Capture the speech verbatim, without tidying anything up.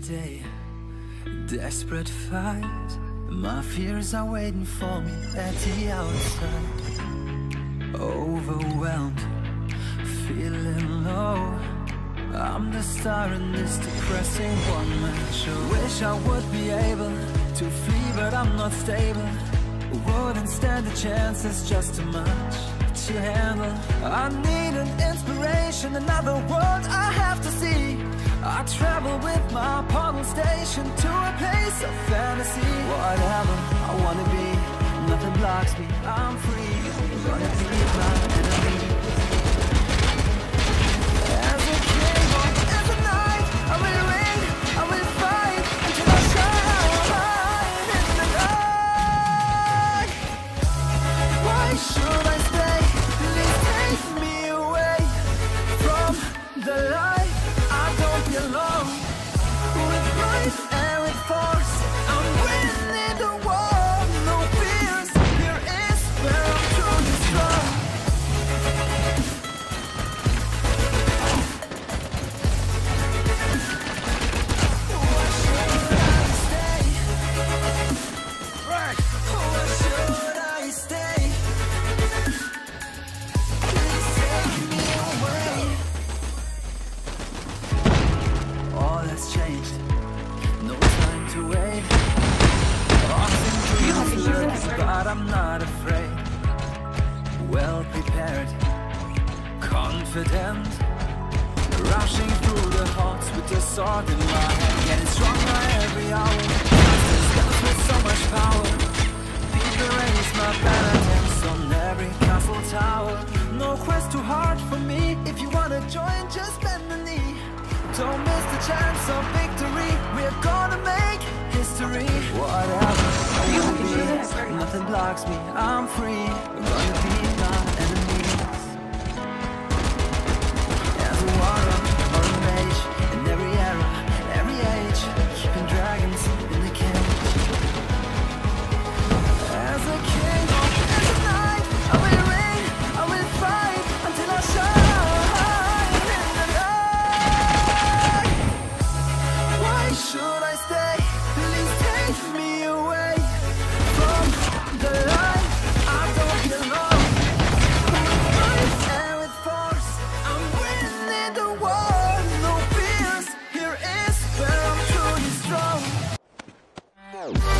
by day, desperate fight. My fears are waiting for me at the outside. Overwhelmed, feeling low, I'm the star in this depressing one-man show. Wish I would be able to flee, but I'm not stable. Wouldn't stand the chance, it's just too much to handle. I need an inspiration, another world I have to see. I travel with my portal station to a place of fantasy. Whatever I wanna be, nothing blocks me, I'm free. I'm gonna be my enemy. As a king or as a knight, I will win, I will fight, until I shine out mine in the dark. Why should I stay? Please take me away from the light. Alone with life and with force, I'm winning the war. No fears, here is where I'm truly strong. Why should I stay? Right. Why should I stay? Please take me away. All has changed, no time to wait. Often dreams lurks, but I'm not afraid. Well prepared, confident, rushing through the halls with the sword in my hand. Getting stronger every hour, justice comes with so much power. People raise my penitence on every castle tower. No quest too hard for me, if you wanna join just bend the knee. Don't miss the chance of victory, we're gonna make history. Whatever I wanna be, nothing blocks me, I'm free. I'm gonna beat my enemies. As a warrior or a mage, in every era, every age, keeping dragons in the cage. As a king or as a knight, I will reign, I will fight, until I shine. Should I stay? Please take me away from the life I don't belong. With life and with force, I'm winning the war. No fears, here is where I'm truly strong.